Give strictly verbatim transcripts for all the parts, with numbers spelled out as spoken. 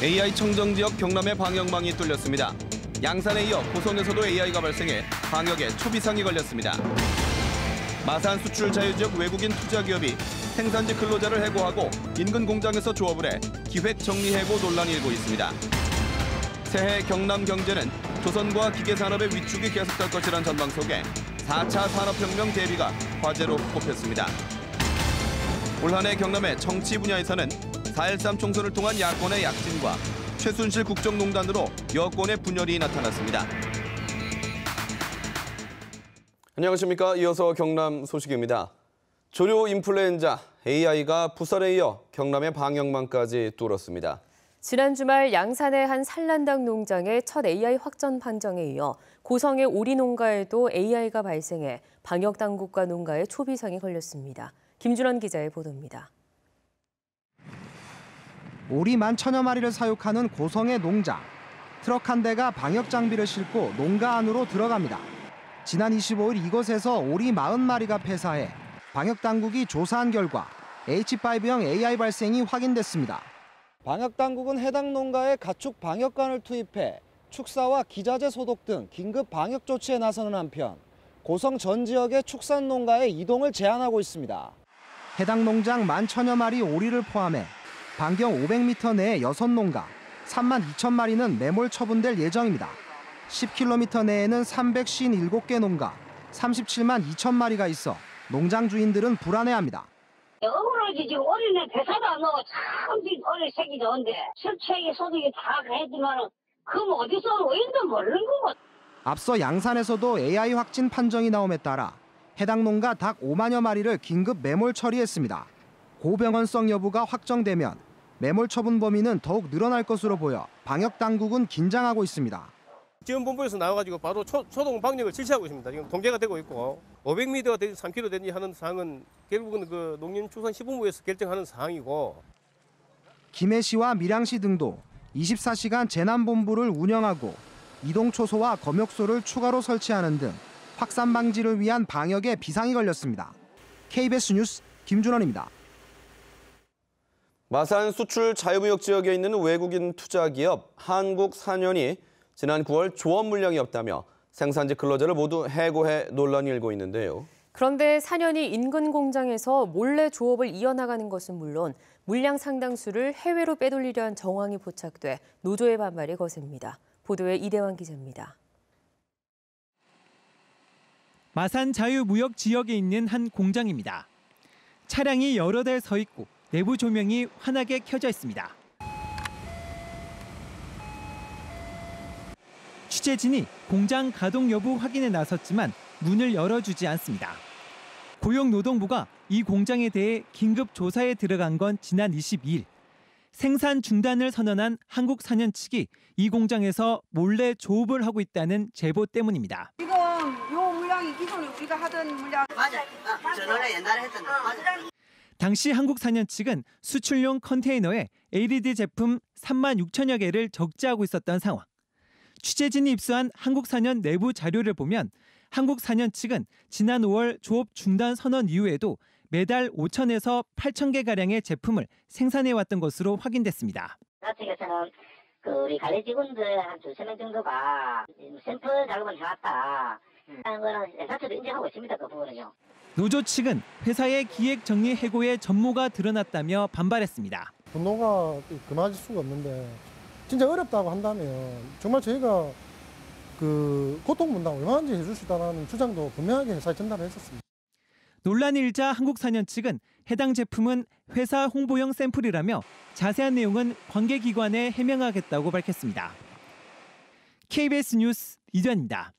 에이아이 청정 지역 경남의 방역망이 뚫렸습니다. 양산에 이어 고성에서도 에이아이가 발생해 방역에 초비상이 걸렸습니다. 마산 수출 자유지역 외국인 투자기업이 생산지 근로자를 해고하고 인근 공장에서 조업을 해 기획 정리 해고 논란이 일고 있습니다. 새해 경남 경제는 조선과 기계산업의 위축이 계속될 것이란 전망 속에 사 차 산업혁명 대비가 과제로 꼽혔습니다. 올 한 해 경남의 정치 분야에서는 사 일삼 총선을 통한 야권의 약진과 최순실 국정농단으로 여권의 분열이 나타났습니다. 안녕하십니까. 이어서 경남 소식입니다. 조류 인플루엔자, 에이아이가 부산에 이어 경남의 방역망까지 뚫었습니다. 지난 주말 양산의 한 산란닭 농장의 첫 에이아이 확전 판정에 이어 고성의 오리 농가에도 에이아이가 발생해 방역당국과 농가에 초비상이 걸렸습니다. 김준환 기자의 보도입니다. 오리 만천여 마리를 사육하는 고성의 농장. 트럭 한 대가 방역 장비를 싣고 농가 안으로 들어갑니다. 지난 이십오일 이곳에서 오리 사십 마리가 폐사해 방역당국이 조사한 결과 에이치 파이브형 에이아이 발생이 확인됐습니다. 방역당국은 해당 농가에 가축 방역관을 투입해 축사와 기자재 소독 등 긴급 방역 조치에 나서는 한편 고성 전 지역의 축산 농가의 이동을 제한하고 있습니다. 해당 농장 만천여 마리 오리를 포함해 반경 오백 미터 내의 여섯 농가, 삼만 이천 마리는 매몰 처분될 예정입니다. 십 킬로미터 내에는 삼백오십칠 개 농가, 삼십칠만 이천 마리가 있어 농장 주인들은 불안해합니다. 억울하지 지금 오리는 배사도 안 나오고 참 지금 오리 새끼 좋은데 실체의 소득이 다 가했지만 그럼 어디서 오인도 모르는 거고. 앞서 양산에서도 에이아이 확진 판정이 나옴에 따라 해당 농가 닭 오만여 마리를 긴급 매몰 처리했습니다. 고병원성 여부가 확정되면 매몰 처분 범위는 더욱 늘어날 것으로 보여 방역 당국은 긴장하고 있습니다. 지원본부에서 나와가지고 바로 초, 초동 방역을 실시하고 있습니다. 지금 통제가 되고 있고 오백 미터가 되지 삼 킬로미터 되니 하는 사항은 결국은 그 농림축산식품부에서 결정하는 사항이고. 김해시와 밀양시 등도 이십사 시간 재난본부를 운영하고 이동초소와 검역소를 추가로 설치하는 등 확산 방지를 위한 방역에 비상이 걸렸습니다. 케이비에스 뉴스 김준원입니다. 마산 수출 자유무역 지역에 있는 외국인 투자기업 한국산연이 지난 구월 조업 물량이 없다며 생산지 근로자를 모두 해고해 논란이 일고 있는데요. 그런데 산연이 인근 공장에서 몰래 조업을 이어나가는 것은 물론 물량 상당수를 해외로 빼돌리려 한 정황이 포착돼 노조의 반발이 거셉니다. 보도에 이대환 기자입니다. 마산 자유무역 지역에 있는 한 공장입니다. 차량이 여러 대 서 있고 내부 조명이 환하게 켜져 있습니다. 취재진이 공장 가동 여부 확인에 나섰지만 문을 열어주지 않습니다. 고용노동부가 이 공장에 대해 긴급 조사에 들어간 건 지난 이십이일. 생산 중단을 선언한 한국산연 측이 이 공장에서 몰래 조업을 하고 있다는 제보 때문입니다. 지금 이 물량이 기존에 우리가 하던 물량. 맞아. 어, 저 노래 옛날에 했던 거. 맞아. 당시 한국산연 측은 수출용 컨테이너에 엘이디 제품 삼만 육천여 개를 적재하고 있었던 상황. 취재진이 입수한 한국산연 내부 자료를 보면 한국산연 측은 지난 오월 조업 중단 선언 이후에도 매달 오천에서 팔천 개가량의 제품을 생산해왔던 것으로 확인됐습니다. 측에서는 그 우리 관리 직원들 한 두세 명 정도가 샘플 작업을 해왔다 하는 거는 회사도 인정하고 있습니다. 그 부분은요. 노조 측은 회사의 기획 정리 해고에 전모가 드러났다며 반발했습니다. 분노가 금할 수가 없는데 진짜 어렵다고 한다면 정말 저희가 그 고통 분담 얼마든지 해줄 수 있다는 주장도 분명하게 회사에 전달했었습니다. 논란이 일자 한국산연 측은 해당 제품은 회사 홍보용 샘플이라며 자세한 내용은 관계기관에 해명하겠다고 밝혔습니다. 케이비에스 뉴스 이전입니다.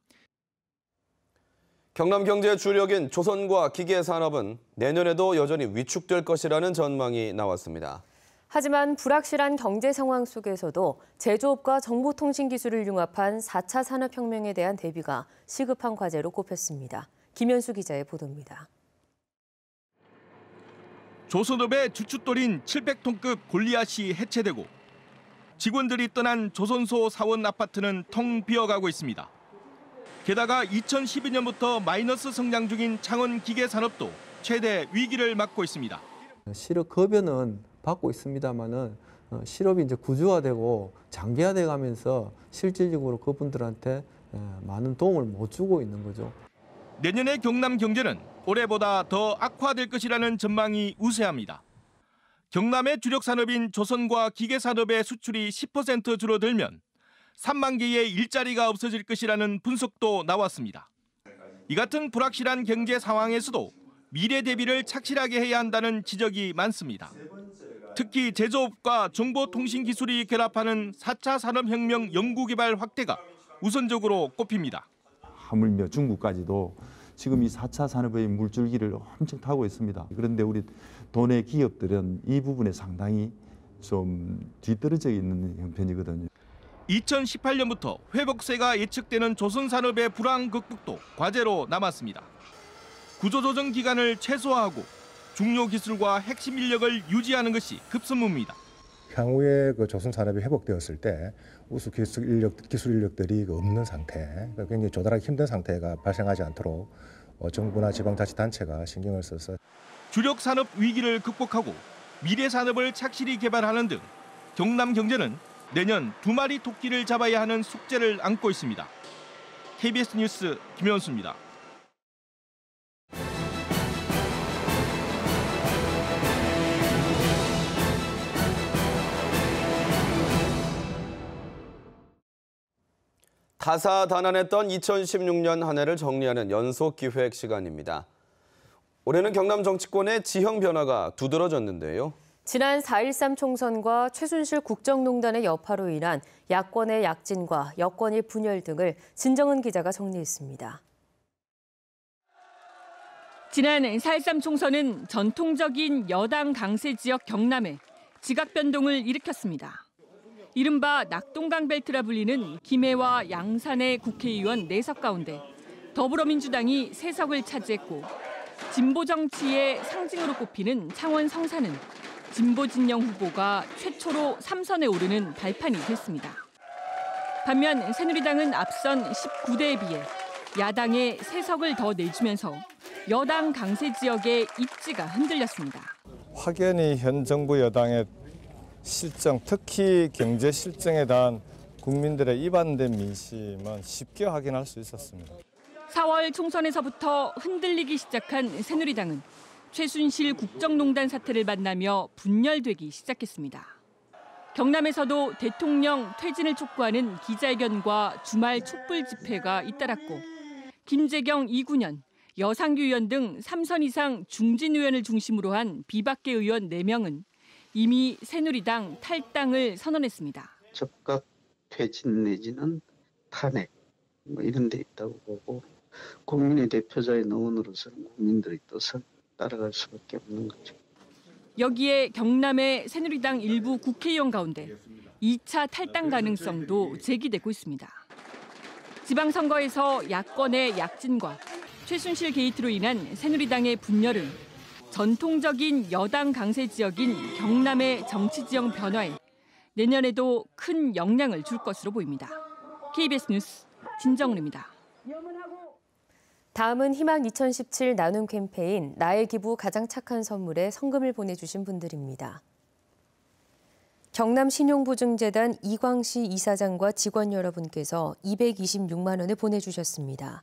경남 경제의 주력인 조선과 기계산업은 내년에도 여전히 위축될 것이라는 전망이 나왔습니다. 하지만 불확실한 경제 상황 속에서도 제조업과 정보통신기술을 융합한 사 차 산업혁명에 대한 대비가 시급한 과제로 꼽혔습니다. 김현수 기자의 보도입니다. 조선업의 주춧돌인 칠백 톤급 골리앗이 해체되고 직원들이 떠난 조선소 사원 아파트는 텅 비어가고 있습니다. 게다가 이천십이년부터 마이너스 성장 중인 창원 기계산업도 최대 위기를 맞고 있습니다. 실업 급여는 받고 있습니다만은 실업이 이제 구조화되고 장기화돼 가면서 실질적으로 그분들한테 많은 도움을 못 주고 있는 거죠. 내년의 경남 경제는 올해보다 더 악화될 것이라는 전망이 우세합니다. 경남의 주력 산업인 조선과 기계 산업의 수출이 십 퍼센트 줄어들면 삼만 개의 일자리가 없어질 것이라는 분석도 나왔습니다. 이 같은 불확실한 경제 상황에서도 미래 대비를 착실하게 해야 한다는 지적이 많습니다. 특히 제조업과 정보통신기술이 결합하는 사 차 산업혁명 연구개발 확대가 우선적으로 꼽힙니다. 하물며 중국까지도 지금 이 사 차 산업의 물줄기를 엄청 타고 있습니다. 그런데 우리 도내 기업들은 이 부분에 상당히 좀 뒤떨어져 있는 형편이거든요. 이천십팔 년부터 회복세가 예측되는 조선산업의 불황 극복도 과제로 남았습니다. 구조조정 기간을 최소화하고 중요 기술과 핵심 인력을 유지하는 것이 급선무입니다. 향후에 그 조선산업이 회복되었을 때 우수 기술, 인력, 기술 인력들이 없는 상태, 굉장히 조달하기 힘든 상태가 발생하지 않도록 정부나 지방자치단체가 신경을 써서 주력 산업 위기를 극복하고 미래 산업을 착실히 개발하는 등 경남 경제는 내년 두 마리 토끼를 잡아야 하는 숙제를 안고 있습니다. 케이비에스 뉴스 김현수입니다. 다사다난했던 이천십육 년 한 해를 정리하는 연속 기획 시간입니다. 올해는 경남 정치권의 지형 변화가 두드러졌는데요. 지난 사 일삼 총선과 최순실 국정농단의 여파로 인한 야권의 약진과 여권의 분열 등을 진정은 기자가 정리했습니다. 지난 사 일삼 총선은 전통적인 여당 강세 지역 경남에 지각 변동을 일으켰습니다. 이른바 낙동강 벨트라 불리는 김해와 양산의 국회의원 네 석 가운데 더불어민주당이 세 석을 차지했고 진보 정치의 상징으로 꼽히는 창원 성산은 진보 진영 후보가 최초로 삼 선에 오르는 발판이 됐습니다. 반면 새누리당은 앞선 십구 대에 비해 야당에 세 석을 더 내주면서 여당 강세 지역의 입지가 흔들렸습니다. 확연히 현 정부 여당의 실정, 특히 경제 실정에 대한 국민들의 이반된 민심은 쉽게 확인할 수 있었습니다. 사 월 총선에서부터 흔들리기 시작한 새누리당은 최순실 국정농단 사태를 만나며 분열되기 시작했습니다. 경남에서도 대통령 퇴진을 촉구하는 기자회견과 주말 촛불 집회가 잇따랐고 김재경 이구년, 여상규 의원 등 삼 선 이상 중진 의원을 중심으로 한 비박계 의원 네 명은 이미 새누리당 탈당을 선언했습니다. 적각 퇴진 내지는 탄핵 뭐 이런 데 있다고 보고 국민의 대표자의 의원으로서는 국민들의 뜻을 따라갈 수밖에 없는 거죠. 여기에 경남의 새누리당 일부 국회의원 가운데 이 차 탈당 가능성도 제기되고 있습니다. 지방선거에서 야권의 약진과 최순실 게이트로 인한 새누리당의 분열은 전통적인 여당 강세 지역인 경남의 정치 지형 변화에 내년에도 큰 영향을 줄 것으로 보입니다. 케이비에스 뉴스 진정은입니다. 다음은 희망 이천십칠 나눔 캠페인 나의 기부 가장 착한 선물에 성금을 보내주신 분들입니다. 경남신용보증재단 이광시 이사장과 직원 여러분께서 이백이십육만 원을 보내주셨습니다.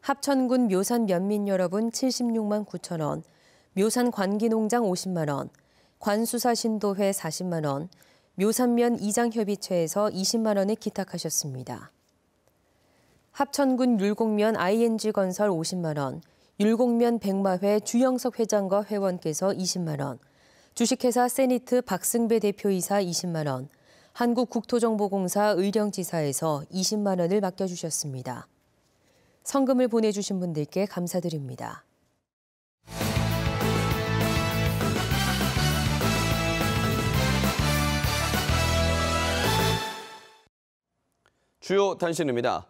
합천군 묘산 면민 여러분 칠십육만 구천 원, 묘산관기농장 오십만 원, 관수사신도회 사십만 원, 묘산면 이장협의체에서 이십만 원을 기탁하셨습니다. 합천군 율곡면 아이엔지건설 오십만 원, 율곡면 백마회 주영석 회장과 회원께서 이십만 원, 주식회사 세니트 박승배 대표이사 이십만 원, 한국국토정보공사 의령지사에서 이십만 원을 맡겨주셨습니다. 성금을 보내주신 분들께 감사드립니다. 주요 단신입니다.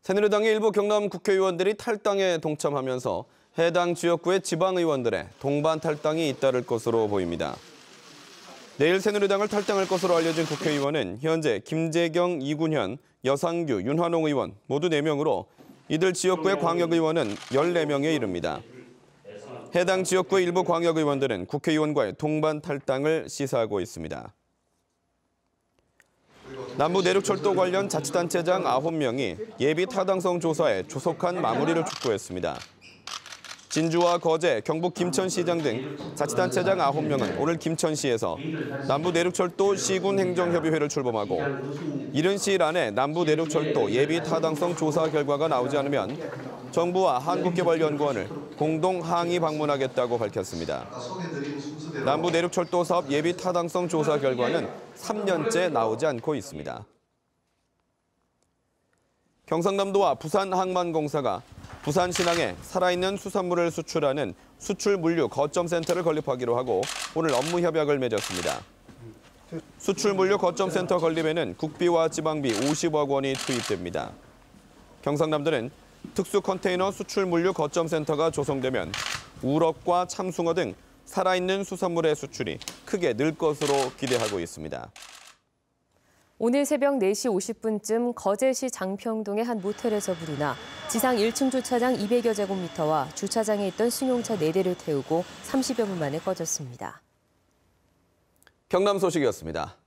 새누리당의 일부 경남 국회의원들이 탈당에 동참하면서 해당 지역구의 지방의원들의 동반 탈당이 잇따를 것으로 보입니다. 내일 새누리당을 탈당할 것으로 알려진 국회의원은 현재 김재경, 이군현, 여상규, 윤환홍 의원 모두 네 명으로 이들 지역구의 광역의원은 열네 명에 이릅니다. 해당 지역구 일부 광역의원들은 국회의원과의 동반 탈당을 시사하고 있습니다. 남부내륙철도 관련 자치단체장 아홉 명이 예비 타당성 조사에 조속한 마무리를 촉구했습니다. 진주와 거제, 경북 김천시장 등 자치단체장 아홉 명은 오늘 김천시에서 남부내륙철도 시군행정협의회를 출범하고 이른 시일 안에 남부내륙철도 예비 타당성 조사 결과가 나오지 않으면 정부와 한국개발연구원을 공동 항의 방문하겠다고 밝혔습니다. 남부내륙철도 사업 예비 타당성 조사 결과는 삼 년째 나오지 않고 있습니다. 경상남도와 부산항만공사가 부산 신항에 살아있는 수산물을 수출하는 수출물류 거점센터를 건립하기로 하고 오늘 업무 협약을 맺었습니다. 수출물류 거점센터 건립에는 국비와 지방비 오십억 원이 투입됩니다. 경상남도는 특수컨테이너 수출물류 거점센터가 조성되면 우럭과 참숭어 등 살아있는 수산물의 수출이 크게 늘 것으로 기대하고 있습니다. 오늘 새벽 네 시 오십 분쯤 거제시 장평동의 한 모텔에서 불이 나 지상 일 층 주차장 이백여 제곱미터와 주차장에 있던 승용차 네 대를 태우고 삼십여 분 만에 꺼졌습니다. 경남 소식이었습니다.